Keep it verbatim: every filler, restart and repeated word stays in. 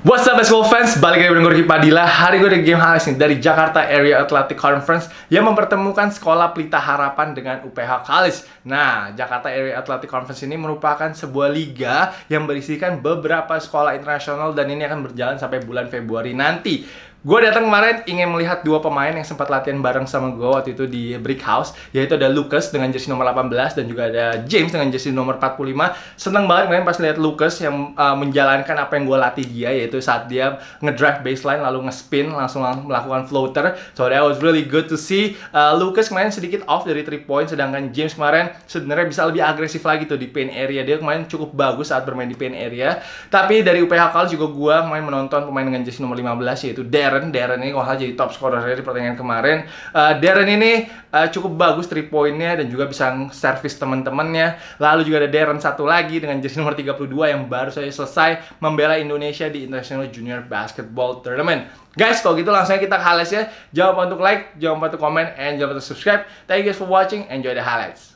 What's up basketball fans, balik lagi dengan Rocky Padila. Hari gue ada game highlights nih dari Jakarta Area Athletic Conference yang mempertemukan Sekolah Pelita Harapan dengan U P H College. Nah, Jakarta Area Athletic Conference ini merupakan sebuah liga yang berisikan beberapa sekolah internasional dan ini akan berjalan sampai bulan Februari nanti. Gue datang kemarin ingin melihat dua pemain yang sempat latihan bareng sama gue waktu itu di Brick House, yaitu ada Lucas dengan jersey nomor delapan belas dan juga ada James dengan jersey nomor empat puluh lima. Seneng banget kemarin pas lihat Lucas yang uh, menjalankan apa yang gue latih dia, yaitu saat dia ngedrive baseline lalu ngespin langsung lang melakukan floater. So that was really good to see. uh, Lucas kemarin sedikit off dari three point, sedangkan James kemarin sebenarnya bisa lebih agresif lagi tuh di paint area. Dia kemarin cukup bagus saat bermain di paint area. Tapi dari U P H College juga gue kemarin menonton pemain dengan jersey nomor lima belas, yaitu Derek Darren, Darren ini kalau jadi top scorer di pertandingan kemarin. uh, Darren ini uh, cukup bagus three pointnya dan juga bisa service teman-temannya. Lalu juga ada Darren satu lagi dengan jersey nomor tiga puluh dua yang baru saja selesai membela Indonesia di International Junior Basketball Tournament. Guys, kalau gitu langsung kita ke highlights ya. Jangan lupa untuk like, jangan lupa untuk comment, and jangan lupa untuk subscribe. Thank you guys for watching, enjoy the highlights.